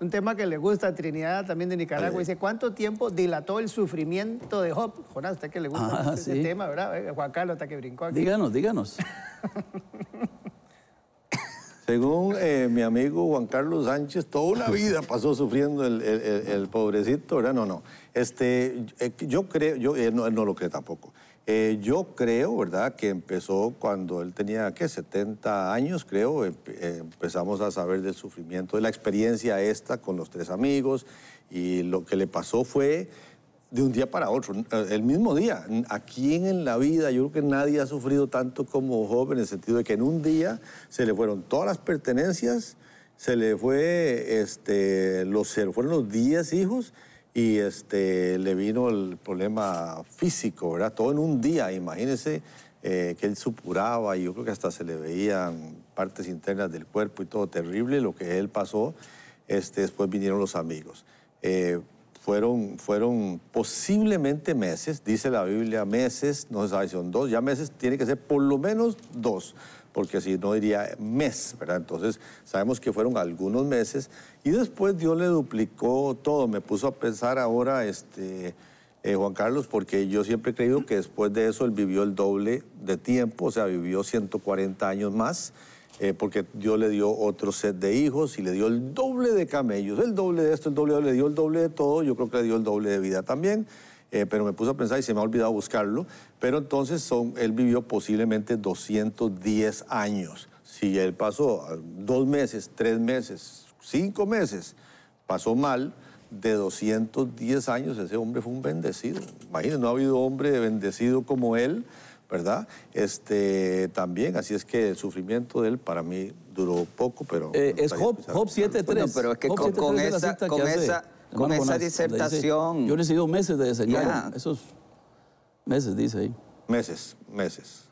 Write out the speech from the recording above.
Un tema que le gusta a Trinidad, también de Nicaragua. Dice, ¿cuánto tiempo dilató el sufrimiento de Job? Jonás, hasta que le gusta ese tema, ¿verdad? Juan Carlos, hasta que brincó aquí. Díganos, díganos. Según mi amigo Juan Carlos Sánchez, toda una vida pasó sufriendo el pobrecito, ¿verdad? Yo creo, él no lo cree tampoco. Yo creo, ¿verdad?, que empezó cuando él tenía, ¿qué?, 70 años, creo. Empezamos a saber del sufrimiento, de la experiencia esta con los tres amigos, y lo que le pasó fue de un día para otro, el mismo día. Aquí en la vida yo creo que nadie ha sufrido tanto como Job, en el sentido de que en un día se le fueron todas las pertenencias, se le fue, fueron los 10 hijos, y le vino el problema físico, ¿verdad? Todo en un día. Imagínense que él supuraba, y yo creo que hasta se le veían partes internas del cuerpo y todo, terrible lo que él pasó. Después vinieron los amigos. Fueron posiblemente meses, dice la Biblia, meses, no se sabe si son 2, ya meses, tiene que ser por lo menos 2, porque si no diría mes, ¿verdad? Entonces sabemos que fueron algunos meses, y después Dios le duplicó todo. Me puso a pensar ahora, Juan Carlos, porque yo siempre he creído que después de eso él vivió el doble de tiempo, o sea, vivió 140 años más, porque Dios le dio otro set de hijos y le dio el doble de camellos, el doble de esto, le dio el doble de todo. Yo creo que le dio el doble de vida también, pero me puse a pensar y se me ha olvidado buscarlo. Pero entonces él vivió posiblemente 210 años. Si él pasó 2 meses, 3 meses, 5 meses, pasó mal, de 210 años, ese hombre fue un bendecido. Imagínense, no ha habido hombre bendecido como él, ¿verdad? También, así es que el sufrimiento de él para mí duró poco, pero... es Job 7.3. Bueno, pero es que con esa disertación... Yo he recibido meses de desengaño. Esos meses, dice ahí. Meses, meses.